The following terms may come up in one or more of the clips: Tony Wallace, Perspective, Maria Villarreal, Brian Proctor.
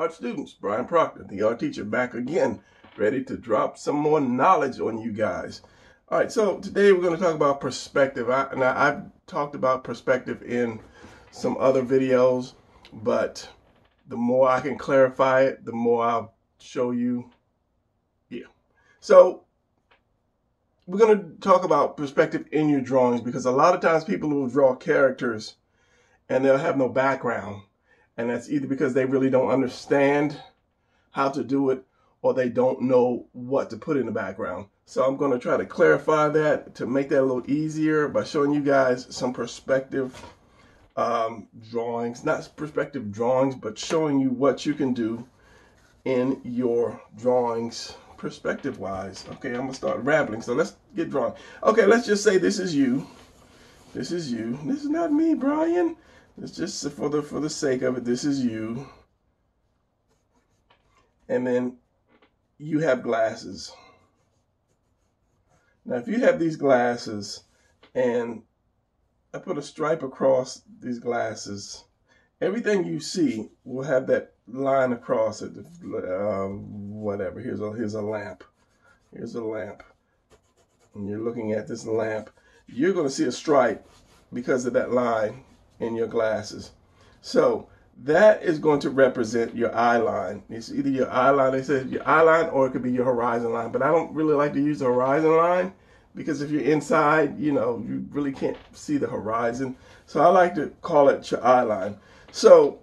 Art students, Brian Proctor, the art teacher, back again, ready to drop some more knowledge on you guys. All right, so today we're going to talk about perspective. I've talked about perspective in some other videos, but the more I can clarify it, the more I'll show you. Yeah. So we're going to talk about perspective in your drawings, because a lot of times people will draw characters and they'll have no background. And that's either because they really don't understand how to do it, or they don't know what to put in the background. So I'm going to try to clarify that, to make that a little easier, by showing you guys some perspective drawings. Not perspective drawings, but showing you what you can do in your drawings perspective-wise. Okay, I'm going to start rambling, so let's get drawing. Okay, let's just say this is you. This is you. This is not me, Brian. It's just for the sake of it, this is you. And then you have glasses. Now, if you have these glasses, and I put a stripe across these glasses, everything you see will have that line across it. Whatever. Here's a lamp. Here's a lamp. And you're looking at this lamp. You're going to see a stripe because of that line in your glasses. So that is going to represent your eye line. It's either your eye line, they say your eye line, or it could be your horizon line. But I don't really like to use the horizon line, because if you're inside, you know, you really can't see the horizon. So I like to call it your eye line. So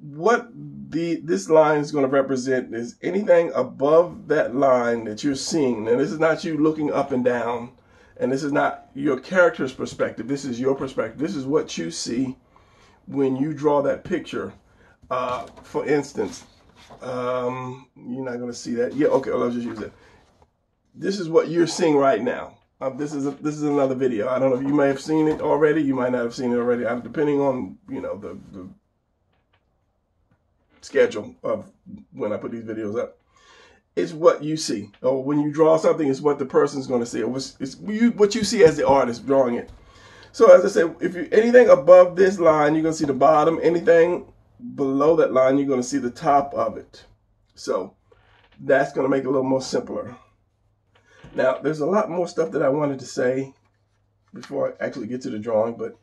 what this line is going to represent is anything above that line that you're seeing. And this is not you looking up and down, and this is not your character's perspective. This is your perspective. This is what you see when you draw that picture. For instance, you're not going to see that. Yeah, okay, well, I'll just use it. This is what you're seeing right now. This is another video. I don't know if you may have seen it already. You might not have seen it already. Depending on, you know, the schedule of when I put these videos up. It's what you see. Or when you draw something, it's what the person's going to see. It's what you see as the artist drawing it. So as I said, if you anything above this line, you're going to see the bottom. Anything below that line, you're going to see the top of it. So that's going to make it a little more simpler. Now, there's a lot more stuff that I wanted to say before I actually get to the drawing, but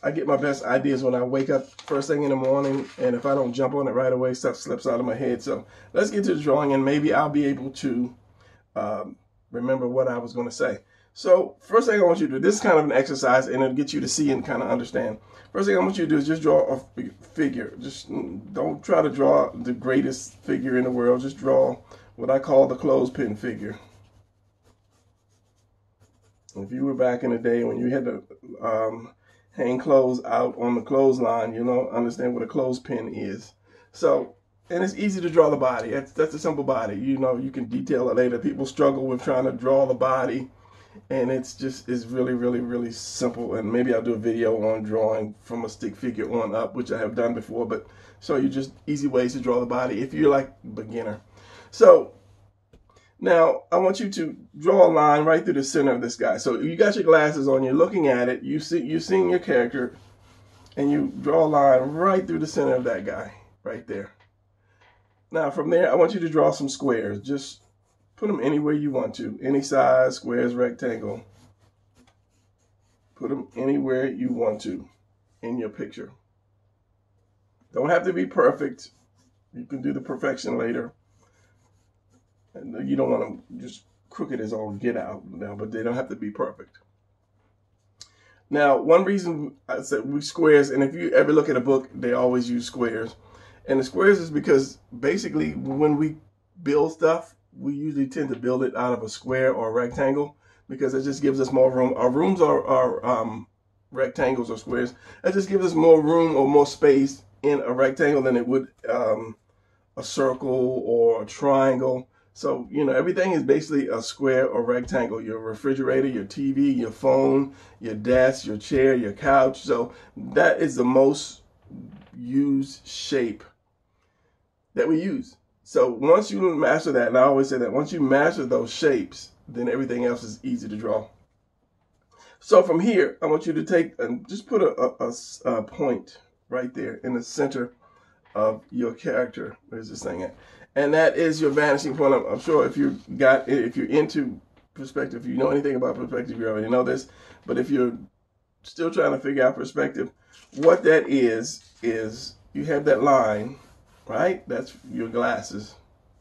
I get my best ideas when I wake up first thing in the morning, and if I don't jump on it right away, stuff slips out of my head. So let's get to the drawing, and maybe I'll be able to remember what I was going to say. So first thing I want you to do, this is kind of an exercise, and it'll get you to see and kind of understand. First thing I want you to do is just draw a figure. Just don't try to draw the greatest figure in the world. Just draw what I call the clothespin figure. If you were back in the day when you had to hang clothes out on the clothesline, you don't understand what a clothespin is. So, and it's easy to draw the body. That's a simple body. You know, you can detail it later. People struggle with trying to draw the body, and it's really, really, really simple. And maybe I'll do a video on drawing from a stick figure on up, which I have done before, but show you just easy ways to draw the body if you're like a beginner. So now, I want you to draw a line right through the center of this guy. So you got your glasses on, you're looking at it, you're seeing your character, and you draw a line right through the center of that guy, right there. Now, from there, I want you to draw some squares. Just put them anywhere you want to. Any size, squares, rectangle. Put them anywhere you want to in your picture. Don't have to be perfect. You can do the perfection later. You don't want them just crooked as all get out now, but they don't have to be perfect. Now, one reason I said we squares, and if you ever look at a book, they always use squares. And the squares is because basically when we build stuff, we usually tend to build it out of a square or a rectangle, because it just gives us more room. Our rooms are rectangles or squares. That just gives us more room or more space in a rectangle than it would a circle or a triangle. So, you know, everything is basically a square or rectangle. Your refrigerator, your TV, your phone, your desk, your chair, your couch. So that is the most used shape that we use. So once you master that, and I always say that, once you master those shapes, then everything else is easy to draw. So from here, I want you to take and just put a point right there in the center of your character. Where's this thing at? And that is your vanishing point. I'm sure if you got, if you're into perspective, if you know anything about perspective, you already know this. But if you're still trying to figure out perspective, what that is you have that line, right? That's your glasses.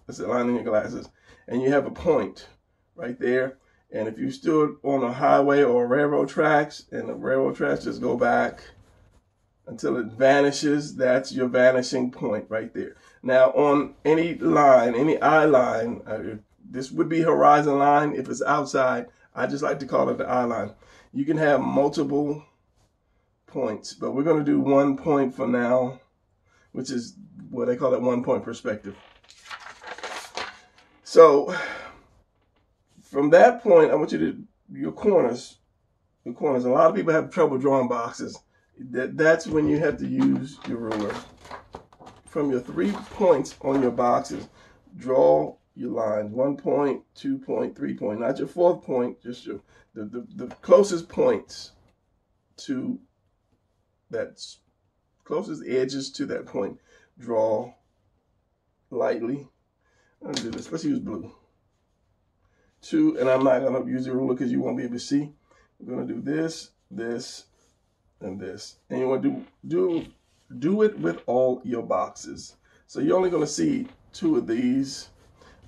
That's the line in your glasses. And you have a point right there. And if you stood on a highway or railroad tracks, and the railroad tracks just go back until it vanishes, that's your vanishing point right there. Now, on any line, any eye line, this would be horizon line. If it's outside, I just like to call it the eye line. You can have multiple points, but we're going to do one point for now, which is what they call that one-point perspective. So from that point, I want you to, your corners, a lot of people have trouble drawing boxes. That's when you have to use your ruler. From your 3 points on your boxes, draw your lines. 1 point, 2 point, 3 point, not your 4th point, just your, the closest points to that, closest edges to that point. Draw lightly. I'm gonna do this, let's use blue. 2, and I'm not gonna use the ruler because you won't be able to see. We're gonna do this, this, and this. And you wanna do it with all your boxes. So you're only gonna see 2 of these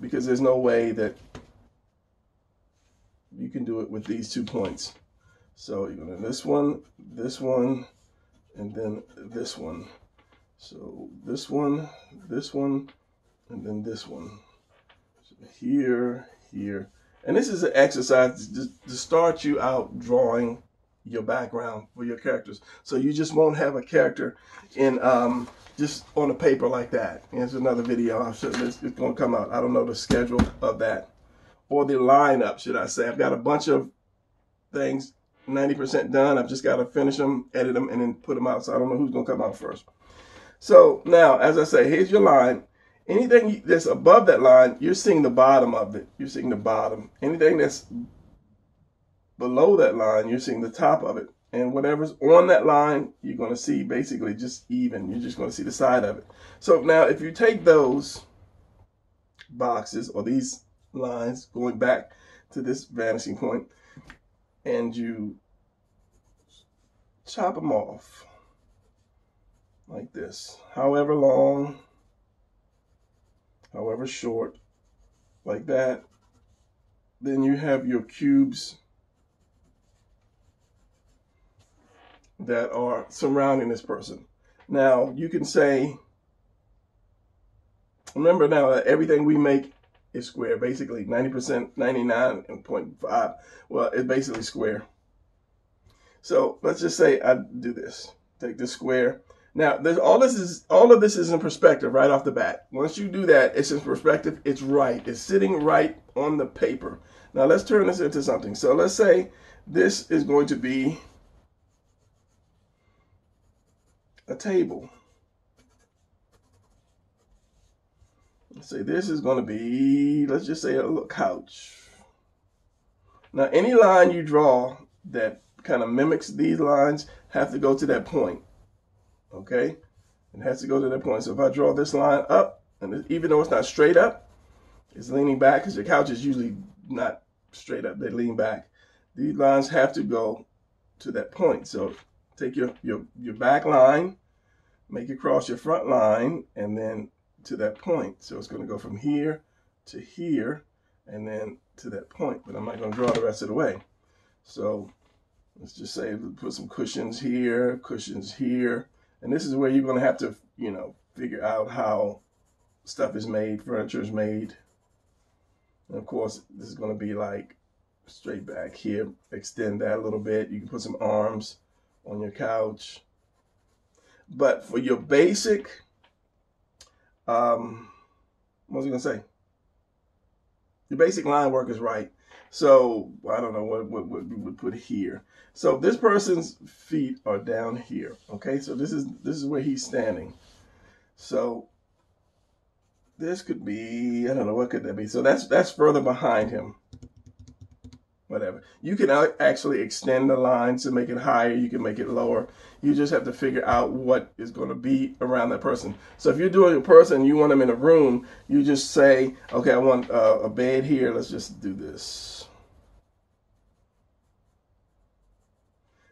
because there's no way that you can do it with these 2 points. So you're gonna do this one, and then this one. So this one, and then this one. So here, here. And this is an exercise to start you out drawing your background for your characters. So you just won't have a character in just on a paper like that. And there's another video, I'm sure it's gonna come out. I don't know the schedule of that. Or the lineup, should I say. I've got a bunch of things 90% done. I've just gotta finish them, edit them, and then put them out. So I don't know who's gonna come out first. So now, as I say, here's your line. Anything that's above that line, you're seeing the bottom of it. You're seeing the bottom. Anything that's below that line, you're seeing the top of it. And whatever's on that line, you're going to see basically just even. You're just going to see the side of it. So now if you take those boxes or these lines going back to this vanishing point and you chop them off like this, however long, however short, like that, then you have your cubes that are surrounding this person. Now you can say, remember now that everything we make is square, basically 90%, 99 and 0.5, well, it's basically square. So let's just say I do this, take this square. Now, all of this is in perspective right off the bat. Once you do that, it's in perspective. It's right. It's sitting right on the paper. Now, let's turn this into something. So let's say this is going to be a table. Let's say this is going to be, let's just say a little couch. Now, any line you draw that kind of mimics these lines have to go to that point. Okay, it has to go to that point. So if I draw this line up, and even though it's not straight up, it's leaning back because the couch is usually not straight up, they lean back. These lines have to go to that point. So take your back line, make it cross your front line, and then to that point. So it's going to go from here to here, and then to that point. But I'm not going to draw the rest of the way. So let's just say put some cushions here, cushions here. And this is where you're going to have to, you know, figure out how stuff is made, furniture is made. And of course, this is going to be like straight back here. Extend that a little bit. You can put some arms on your couch. But for your basic, what was I going to say? Your basic line work is right. So I don't know what we would put here. So this person's feet are down here. Okay, so this is where he's standing. So this could be, I don't know, what could that be? So that's further behind him. Whatever. You can actually extend the line to make it higher. You can make it lower. You just have to figure out what is going to be around that person. So if you're doing a person, you want them in a room, you just say, okay, I want a bed here. Let's just do this.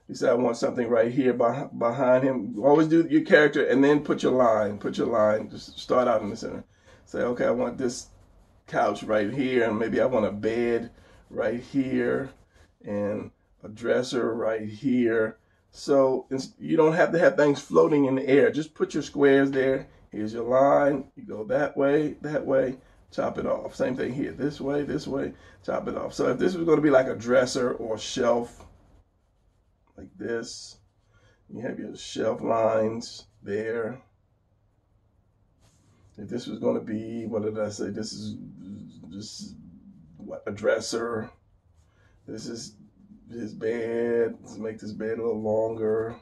You say, I want something right here behind him. Always do your character and then put your line. Put your line. Just start out in the center. Say, okay, I want this couch right here, and maybe I want a bed right here and a dresser right here. So you don't have to have things floating in the air. Just put your squares there. Here's your line. You go that way, chop it off. Same thing here, this way, chop it off. So if this was going to be like a dresser or a shelf, like this, you have your shelf lines there. If this was going to be, what did I say? This is just what, a dresser. This is his bed. Let's make this bed a little longer.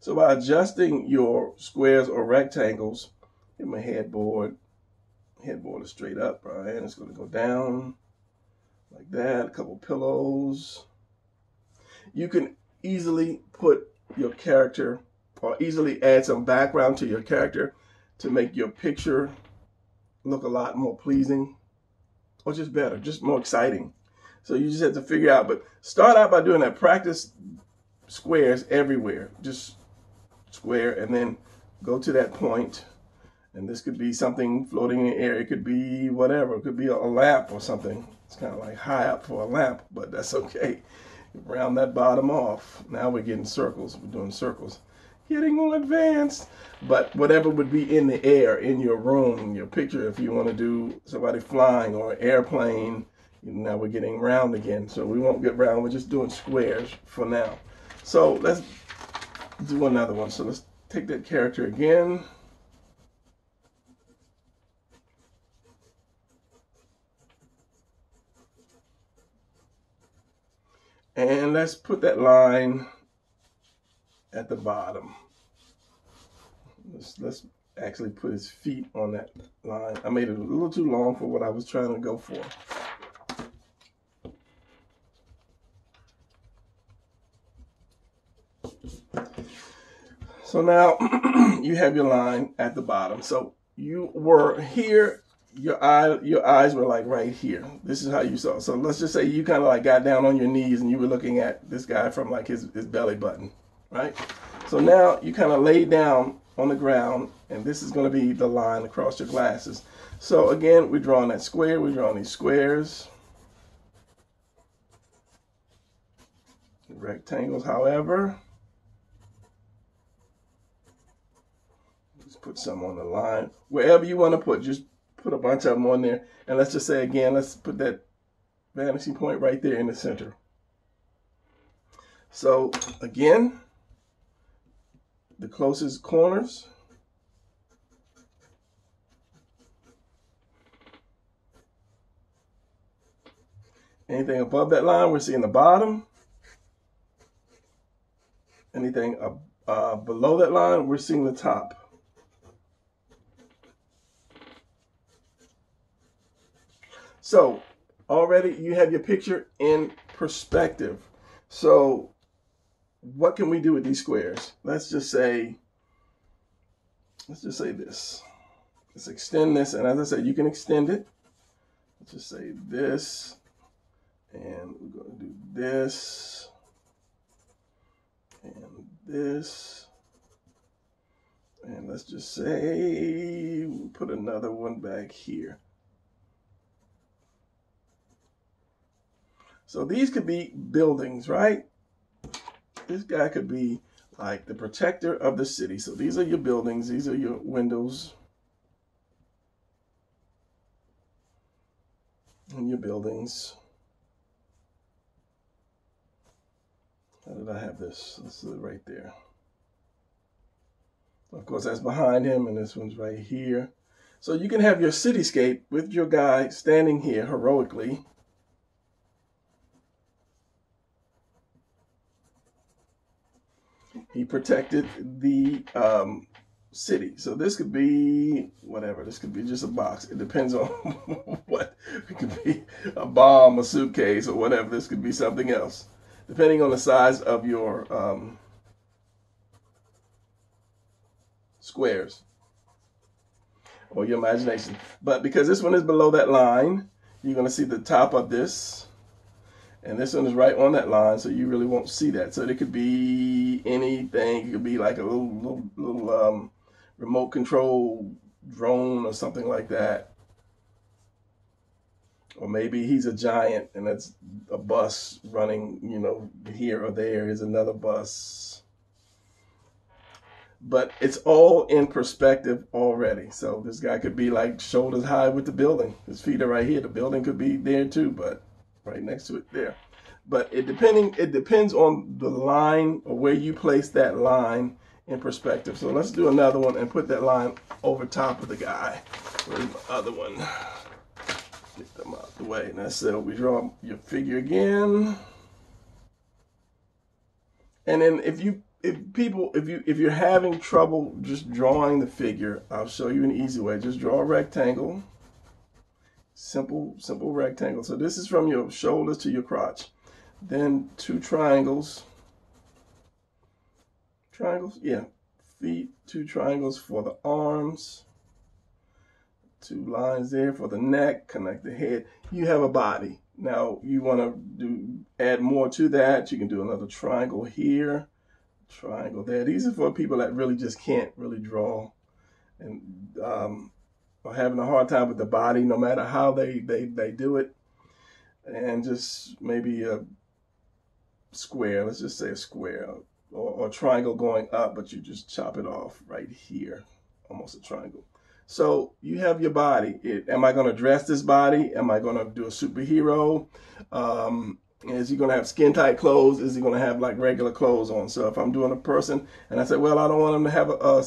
So by adjusting your squares or rectangles, get my headboard. Headboard is straight up, right? It's going to go down like that. A couple pillows. You can easily put your character, or easily add some background to your character to make your picture look a lot more pleasing, or just better, just more exciting. So you just have to figure out, but start out by doing that. Practice squares everywhere. Just square and then go to that point. And this could be something floating in the air. It could be whatever. It could be a lamp or something. It's kind of like high up for a lamp, but that's okay. Round that bottom off. Now we're getting circles. We're doing circles. Getting more advanced. But whatever would be in the air, in your room, your picture, if you want to do somebody flying or an airplane, now we're getting round again. So we won't get round. We're just doing squares for now. So let's do another one. So let's take that character again. And let's put that line at the bottom. Let's actually put his feet on that line. I made it a little too long for what I was trying to go for. So now you have your line at the bottom. So you were here. Your eyes were like right here. This is how you saw. So let's just say you kind of like got down on your knees and you were looking at this guy from like his belly button, right? So now you kind of lay down on the ground, and this is going to be the line across your glasses. So again, we're drawing that square. We're drawing these squares, the rectangles. However, let's put some on the line wherever you want to put. Just put a bunch of them on there, and let's just say again, let's put that vanishing point right there in the center. So again, the closest corners, anything above that line, we're seeing the bottom. Anything below that line, we're seeing the top. So already you have your picture in perspective. So what can we do with these squares? Let's just say this. Let's extend this. And as I said, you can extend it. Let's just say this. And we're going to do this. And this. And let's just say we'll put another one back here. So these could be buildings, right? This guy could be like the protector of the city. So these are your buildings. These are your windows and your buildings. How did I have this? This is right there. Of course, that's behind him, and this one's right here. So you can have your cityscape with your guy standing here heroically. He protected the city. So this could be whatever. This could be just a box. It depends on what it could be. a bomb, a suitcase, or whatever. This could be something else, depending on the size of your squares or your imagination. But because this one is below that line, you're going to see the top of this, and this one is right on that line, so you really won't see that. So it could be anything. It could be like a little remote control drone or something like that, or maybe he's a giant and that's a bus running, you know, here or there is another bus. But it's all in perspective already. So this guy could be like shoulders high with the building. His feet are right here. The building could be there too, but right next to it there. But it depends on the line or where you place that line in perspective. So let's do another one and put that line over top of the guy. Where's my other one? Get them out of the way. Now, so we draw your figure again. And then if you're having trouble just drawing the figure, I'll show you an easy way. Just draw a rectangle, simple rectangle. So this is from your shoulders to your crotch. Then two triangles, yeah, feet, two triangles for the arms, two lines there for the neck, connect the head. You have a body. Now you want to add more to that. You can do another triangle here. Triangle there. These are for people that really just can't really draw and are having a hard time with the body, no matter how they do it. And just maybe a square. Let's just say a square or a triangle going up, but you just chop it off right here, almost a triangle. So you have your body. Am I going to dress this body? Am I going to do a superhero? Is he going to have skin tight clothes? Is he going to have like regular clothes on? So if I'm doing a person and I say, well, I don't want him to have a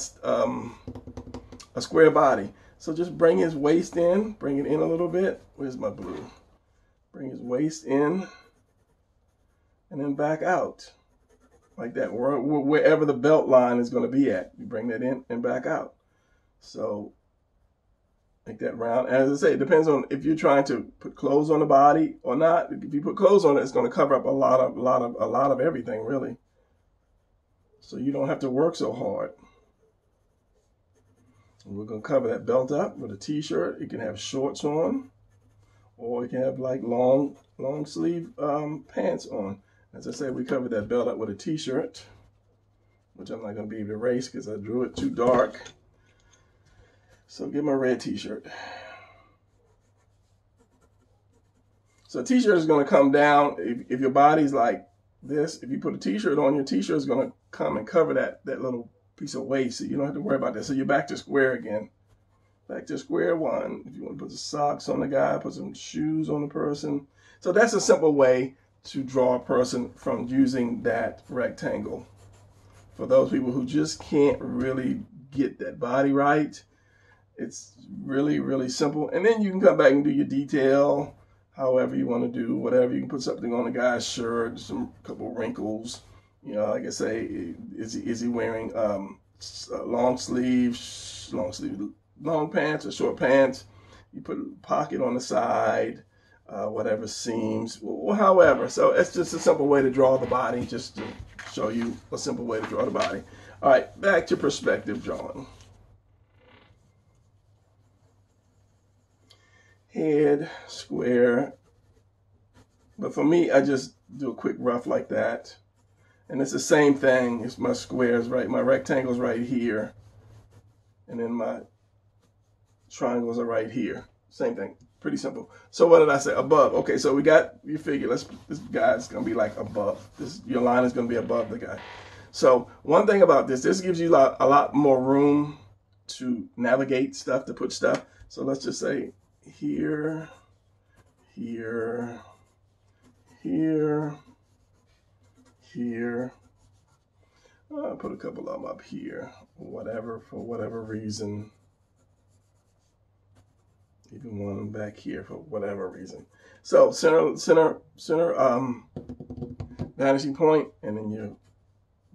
square body. So just bring his waist in, bring it in a little bit. Where's my blue? Bring his waist in and then back out like that. Wherever the belt line is going to be at, you bring that in and back out. So make that round. As I say, it depends on if you're trying to put clothes on the body or not. If you put clothes on it, it's going to cover up a lot of everything, really. So you don't have to work so hard. And we're going to cover that belt up with a t-shirt. You can have shorts on, or you can have like long sleeve pants on. As I say, we covered that belt up with a t-shirt, which I'm not going to be able to erase because I drew it too dark. So get my red t-shirt. So a t-shirt is going to come down. If your body's like this, if you put a t-shirt on, your t-shirt is going to come and cover that little piece of waist. So you don't have to worry about that. So you're back to square again. Back to square one. If you want to put some socks on the guy, put some shoes on the person. So that's a simple way to draw a person from using that rectangle. For those people who just can't really get that body right, it's really, really simple. And then you can come back and do your detail however you want to do, whatever. You can put something on the guy's shirt, a couple wrinkles. You know, like I say, is he wearing long pants or short pants? You put a pocket on the side, whatever seams, or however. So it's just a simple way to draw the body, just to show you a simple way to draw the body. All right, back to perspective drawing. Head, square, but for me, I just do a quick rough like that. And it's the same thing. It's my squares, right? My rectangles right here. And then my triangles are right here. Same thing, pretty simple. So what did I say? Above. Okay, so we got your figure. This guy's gonna be like above. Your line is gonna be above the guy. So one thing about this gives you a lot more room to navigate stuff, to put stuff. So let's just say, here. I'll put a couple of them up here, whatever, for whatever reason. Even one back here for whatever reason. So center, vanishing point, and then your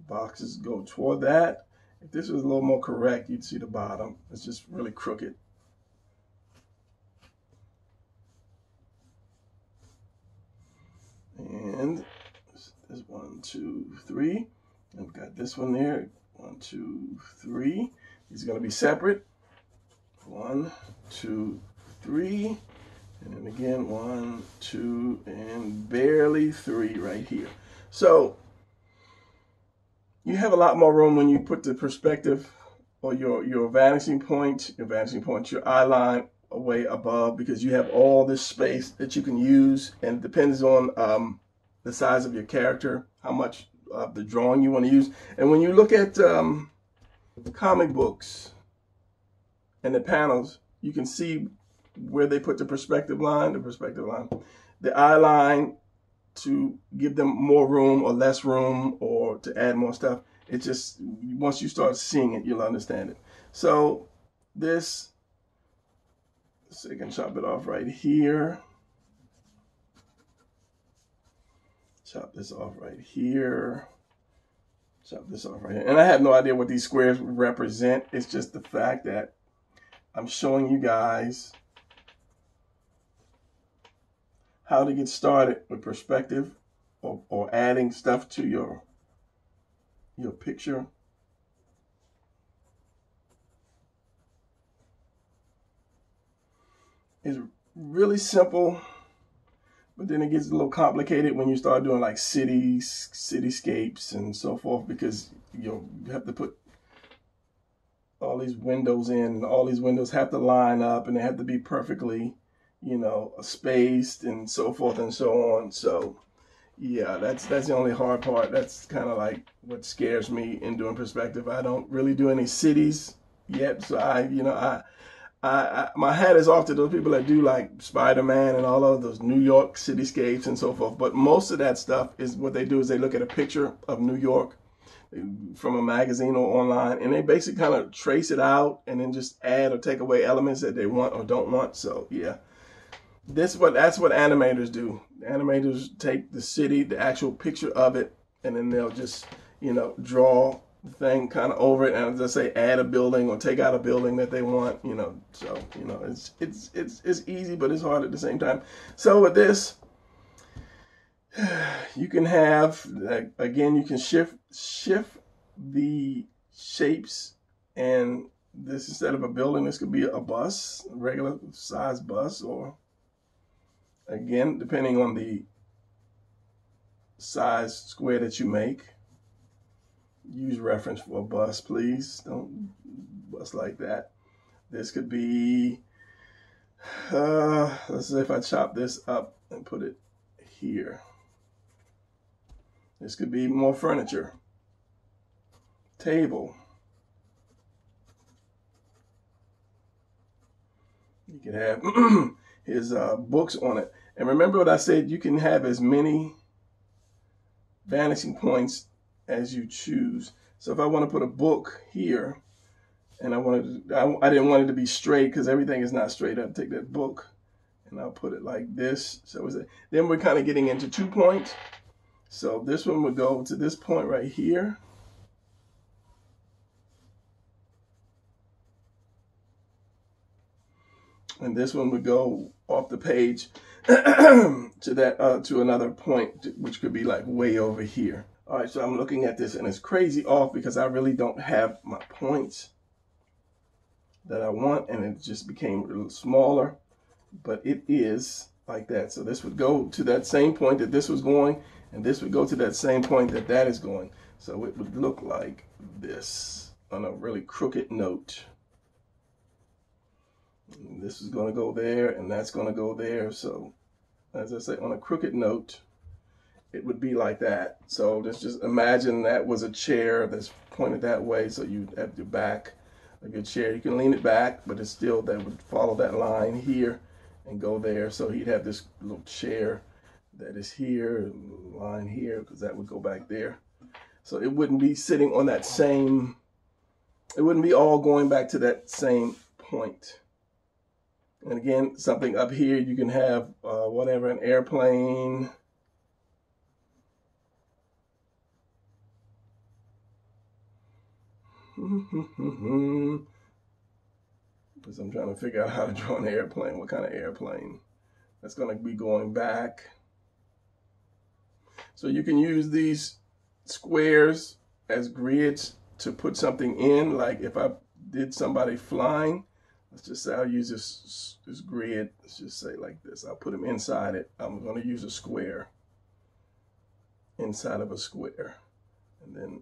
boxes go toward that. If this was a little more correct, you'd see the bottom. It's just really crooked. And there's 1, 2, 3. I've got this one there. 1, 2, 3. These are going to be separate. 1, 2, 3. And then again, 1, 2, and barely 3 right here. So you have a lot more room when you put the perspective or your vanishing point, your eye line away above, because you have all this space that you can use, and it depends on the size of your character, how much of the drawing you want to use. And when you look at comic books and the panels, you can see where they put the perspective line, the eye line, to give them more room or less room or to add more stuff. It's just, once you start seeing it, you'll understand it. So this, so you can chop it off right here. Chop this off right here. Chop this off right here. And I have no idea what these squares represent. It's just the fact that I'm showing you guys how to get started with perspective or adding stuff to your picture. It's really simple, but then it gets a little complicated when you start doing like cities, cityscapes and so forth, because you'll have to put all these windows in, and all these windows have to line up, and they have to be perfectly, you know, spaced and so forth and so on. So yeah, that's the only hard part. That's kind of like what scares me in doing perspective. I don't really do any cities yet, so I my hat is off to those people that do like Spider-Man and all of those New York cityscapes and so forth. But most of that stuff is what they do is they look at a picture of New York from a magazine or online, and they basically kind of trace it out and then just add or take away elements that they want or don't want. So yeah, that's what animators do. Animators take the city, the actual picture of it, and then they'll just, you know, draw the thing kind of over it, and as I say, add a building or take out a building that they want, you know. So you know, it's easy, but it's hard at the same time. So with this, you can have, again, you can shift the shapes, and this, instead of a building, this could be a bus, a regular size bus, or again, depending on the size square that you make. Use reference for a bus, please. Don't bus like that. This could be, let's see, if I chop this up and put it here. This could be more furniture. Table. You could have his books on it. And remember what I said, you can have as many vanishing points as you choose. So if I want to put a book here, and I didn't want it to be straight, because everything is not straight. I'll take that book and I'll put it like this. So then we're kind of getting into 2 points. So this one would go to this point right here. And this one would go off the page to that to another point, which could be like way over here. All right, so I'm looking at this and it's crazy off, because I really don't have my points that I want, and it just became a little smaller, but it is like that. So this would go to that same point that this was going, and this would go to that same point that that is going. So it would look like this on a really crooked note. And this is going to go there, and that's going to go there. So as I say, on a crooked note, it would be like that. So let's just imagine that was a chair that's pointed that way. So you have your back of your chair. You can lean it back, but it's still, that would follow that line here and go there. So he'd have this little chair that is here, line here, because that would go back there. So it wouldn't be sitting on that same, it wouldn't be all going back to that same point. And again, something up here, you can have whatever, an airplane, because I'm trying to figure out how to draw an airplane. What kind of airplane? That's going to be going back. So you can use these squares as grids to put something in. Like if I did somebody flying, let's just say I'll use this grid, let's just say like this. I'll put them inside it. I'm going to use a square inside of a square, and then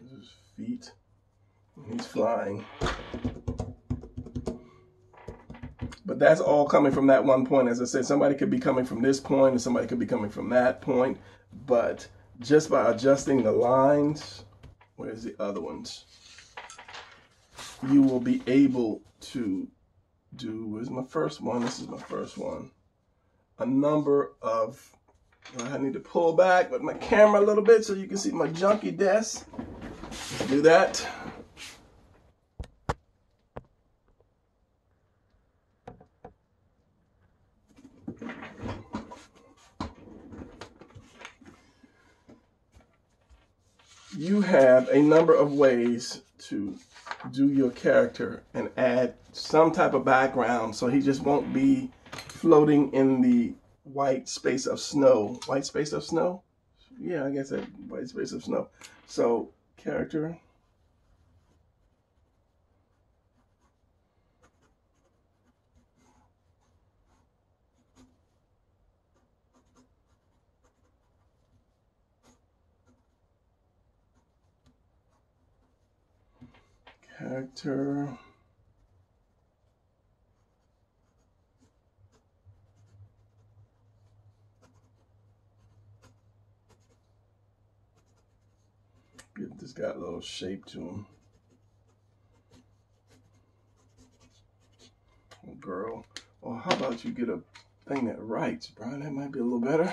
this is feet, and he's flying. But that's all coming from that one point. As I said, somebody could be coming from this point, and somebody could be coming from that point. But just by adjusting the lines, where's the other ones? You will be able to do, where's my first one? This is my first one. A number of, I need to pull back with my camera a little bit so you can see my junky desk. Let's do that. You have a number of ways to do your character and add some type of background so he just won't be floating in the white space of snow. White space of snow? Yeah, I guess that white space of snow. So, character. Character. Give this guy a little shape to him. Oh, girl. Well, how about you get a thing that writes, Brian? That might be a little better.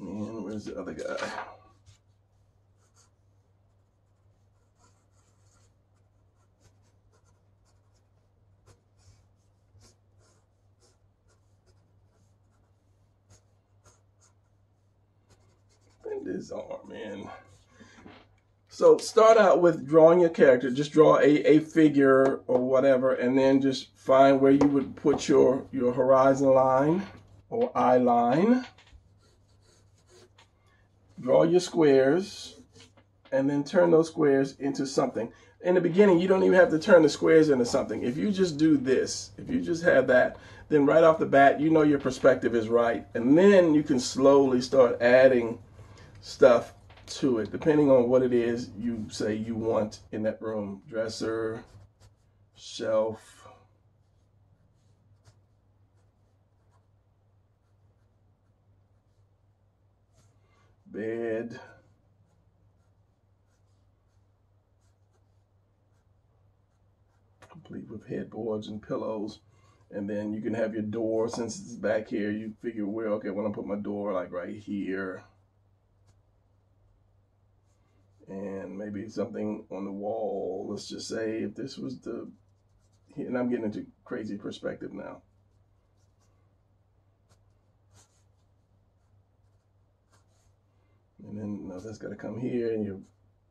And where's the other guy? Bend his arm in. So start out with drawing your character. Just draw a figure or whatever, and then just find where you would put your horizon line or eye line. Draw your squares, and then turn those squares into something. In the beginning, you don't even have to turn the squares into something. If you just do this, if you just have that, then right off the bat, you know your perspective is right. And then you can slowly start adding stuff to it, depending on what it is you say you want in that room. Dresser, shelf. Bed, complete with headboards and pillows. And then you can have your door, since it's back here, you figure where, okay, when I put my door, like right here, and maybe something on the wall. Let's just say if this was the, and I'm getting into crazy perspective now. And then no, that's got to come here, and you're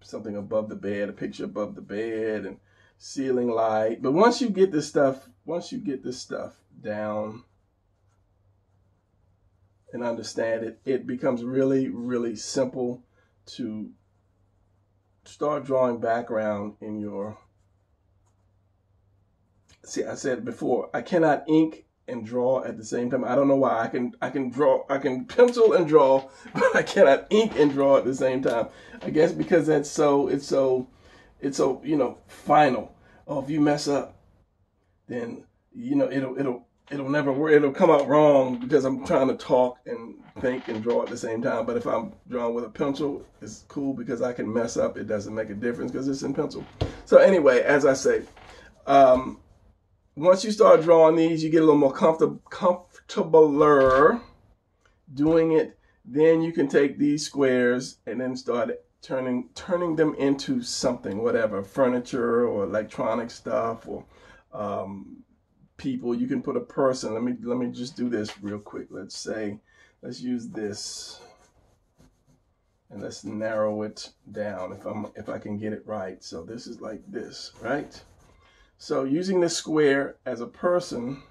something above the bed, a picture above the bed, and ceiling light. But once you get this stuff down and understand it, it becomes really, really simple to start drawing background in your. See, I said before, I cannot ink and draw at the same time. I don't know why. I can pencil and draw, but I cannot ink and draw at the same time. I guess because that's so, it's so, you know, final. Oh, if you mess up, then, you know, it'll never work. It'll come out wrong because I'm trying to talk and think and draw at the same time. But if I'm drawing with a pencil, it's cool because I can mess up. It doesn't make a difference because it's in pencil. So anyway, as I say, once you start drawing these, you get a little more comfortabler doing it. Then you can take these squares and then start turning them into something, whatever, furniture or electronic stuff or people. You can put a person. Let me just do this real quick. Let's use this, and let's narrow it down if I can get it right. So this is like this, right? So using this square as a person,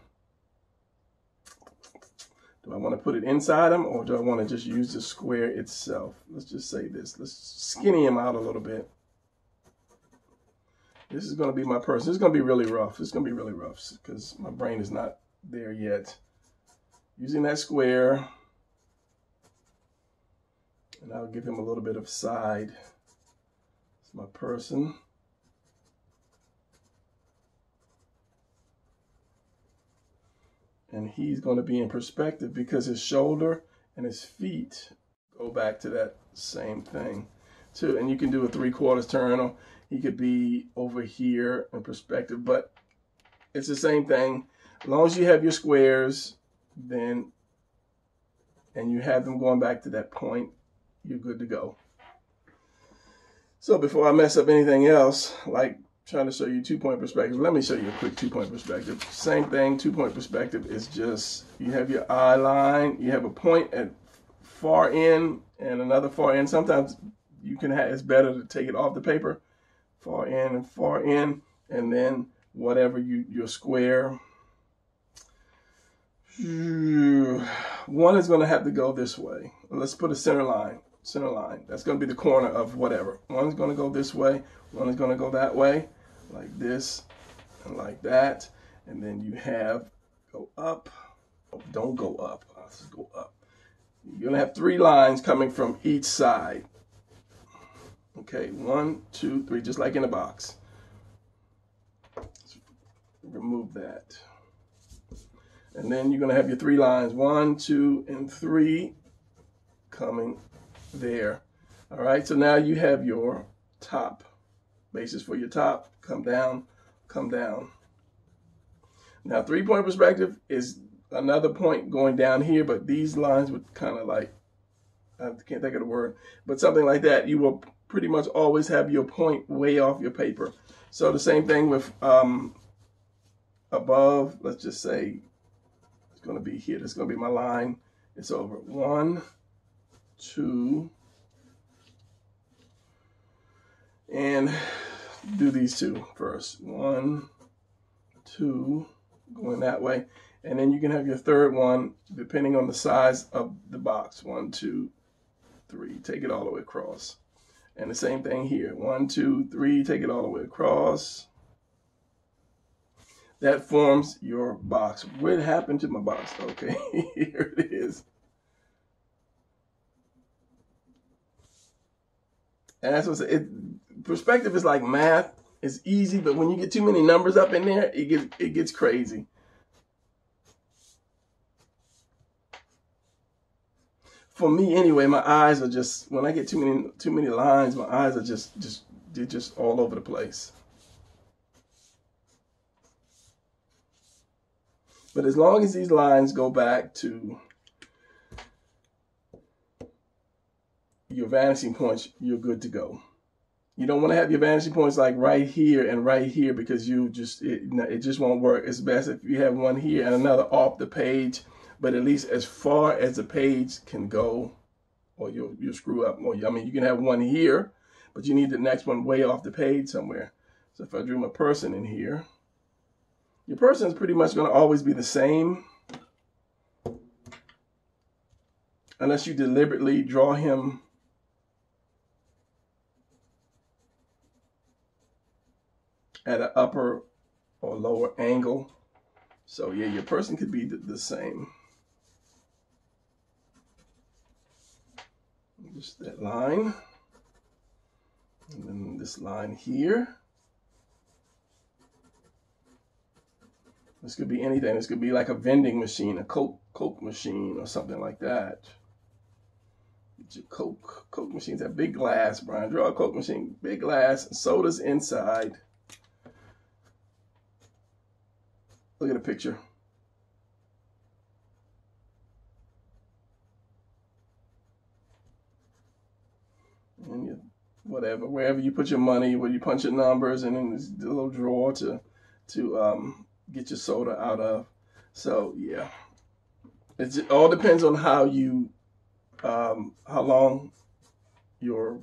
do I want to put it inside him, or do I want to just use the square itself? Let's just say this. Let's skinny him out a little bit. This is going to be my person. This is going to be really rough. It's going to be really rough because my brain is not there yet. Using that square, and I'll give him a little bit of side. It's my person. And he's going to be in perspective because his shoulder and his feet go back to that same thing too. And you can do a 3/4 turn, or he could be over here in perspective, but it's the same thing. As long as you have your squares, then, and you have them going back to that point, you're good to go. So before I mess up anything else, like trying to show you 2-point perspective, let me show you a quick 2-point perspective. Same thing. 2-point perspective is just, you have your eye line, you have a point at far end and another far end. Sometimes you can have, it's better to take it off the paper, far end and far end, and then whatever your square. One is going to have to go this way. Let's put a center line. Center line. That's going to be the corner of whatever. One is going to go this way. One is going to go that way, like this and like that. And then you have go up. Oh, don't go up. Let's go up. You're going to have 3 lines coming from each side. Okay, 1, 2, 3, just like in a box. Let's remove that. And then you're going to have your 3 lines, 1, 2, and 3 coming there. All right, so now you have your top basis for your top. Come down, come down. Now 3-point perspective is another point going down here, but these lines would kind of like, I can't think of the word, but something like that. You will pretty much always have your point way off your paper. So the same thing with above. Let's just say it's going to be here. That's going to be my line. It's over. 1, 2, and do these 2 first. 1, 2, going that way. And then you can have your third one depending on the size of the box. 1, 2, 3, take it all the way across. And the same thing here. 1, 2, 3, take it all the way across. That forms your box. What happened to my box? Okay, here it is. And that's what it, perspective is like math. It's easy, but when you get too many numbers up in there, it gets crazy. For me anyway, my eyes are just, when I get too many lines, my eyes are just all over the place. But as long as these lines go back to your vanishing points, you're good to go. You don't want to have your vanishing points like right here and right here, because you just it just won't work. It's best if you have one here and another off the page, but at least as far as the page can go, or you'll screw up. Or I mean, you can have one here, but you need the next one way off the page somewhere. So if I drew my person in here, your person is pretty much going to always be the same, unless you deliberately draw him at an upper or lower angle. So yeah, your person could be the same. Just that line, and then this line here. This could be anything. This could be like a vending machine, a Coke machine, or something like that. Get your Coke machines have big glass. Brian, draw a Coke machine, big glass, sodas inside. Look at a picture. And you, whatever, wherever you put your money, where you punch your numbers, and then this little drawer to get your soda out of. So yeah, it all depends on how you, how long your,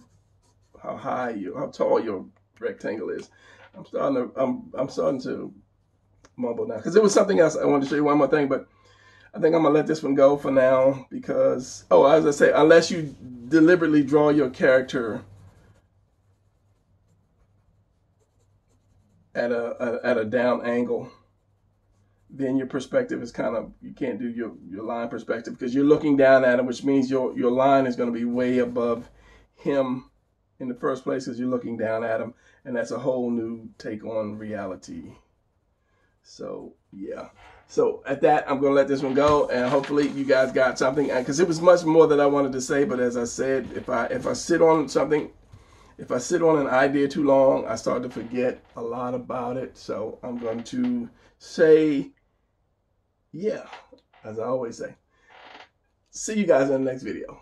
how high you, how tall your rectangle is. I'm starting to mumble now because there was something else I wanted to show you, one more thing, but I think I'm gonna let this one go for now because, oh, as I say, unless you deliberately draw your character at a down angle, then your perspective is kind of, you can't do your line perspective because you're looking down at him, which means your line is gonna be way above him in the first place because you're looking down at him, and that's a whole new take on reality. So yeah. So at that, I'm going to let this one go, and hopefully you guys got something, because it was much more that I wanted to say. But as I said, if I sit on something, if I sit on an idea too long, I start to forget a lot about it. So I'm going to say, yeah, as I always say, see you guys in the next video.